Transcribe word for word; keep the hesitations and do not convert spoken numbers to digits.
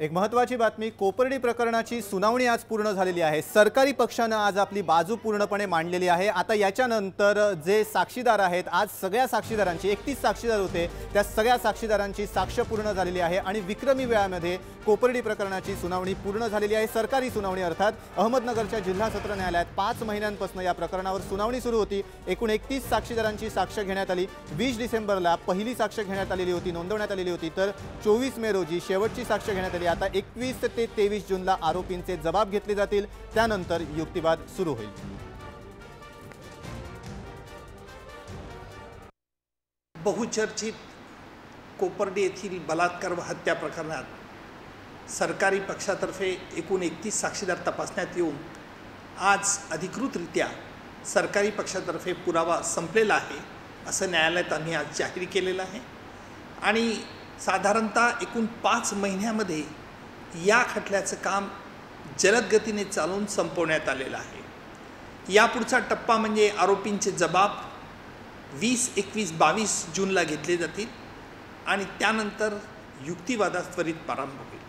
एक महत्त्वाची बातमी, कोपर्डी प्रकरणाची सुनावणी आज पूर्ण झालेली आहे। सरकारी पक्षाने आज आपली बाजू पूर्णपणे मांडलेली आहे। आता याच्यानंतर जे साक्षीदार आहेत, आज सगळ्या साक्षीदारांची एकतीस साक्षीदार होते, त्या सगळ्या साक्षीदारांची साक्ष पूर्ण झालेली आहे आणि विक्रमी वेळेमध्ये कोपर्डी प्रकरणाची सुनावणी पूर्ण झालेली आहे। सरकारी सुनावणी अर्थात अहमदनगरच्या जिल्हा सत्र न्यायालयात पाच महिन्यांपासून या प्रकरणावर सुनावणी सुरू होती। एकूण एकतीस साक्षीदारांची साक्ष घेण्यात आली। वीस डिसेंबरला पहिली साक्ष घेण्यात आलेली होती, नोंदवण्यात आलेली होती, तर चोवीस मे रोजी शेवटची साक्ष घेण्यात आली। आता एकवीस ते तेवीस जूनला आरोपींचे जबाब घेतले जातील, त्यानंतर युक्तिवाद सुरू होईल। बहुचर्चित कोपर्डी येथील बलात्कार व हत्या प्रकरणात सरकारी पक्षातर्फे एकूण एकतीस साक्षीदार तपासण्यात येऊन आज अधिकृतरित्या सरकारी पक्षातर्फे पुरावा संपलेला आहे असं न्यायालयात आम्ही आज जाहीर केलेलं आहे। आणि साधारणतः एकूण पाच महिन्यामध्ये या खटल्याचं काम जलद गतीने चालवून संपवण्यात आलेलं आहे। यापुढचा टप्पा म्हणजे आरोपींचे जबाब वीस एकवीस बावीस जूनला घेतले जातील आणि त्यानंतर युक्तिवादास त्वरित प्रारंभ होईल।